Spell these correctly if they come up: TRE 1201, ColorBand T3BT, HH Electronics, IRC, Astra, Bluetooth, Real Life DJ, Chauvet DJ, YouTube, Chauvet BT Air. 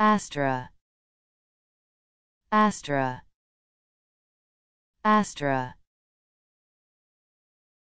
Astra, Astra, Astra.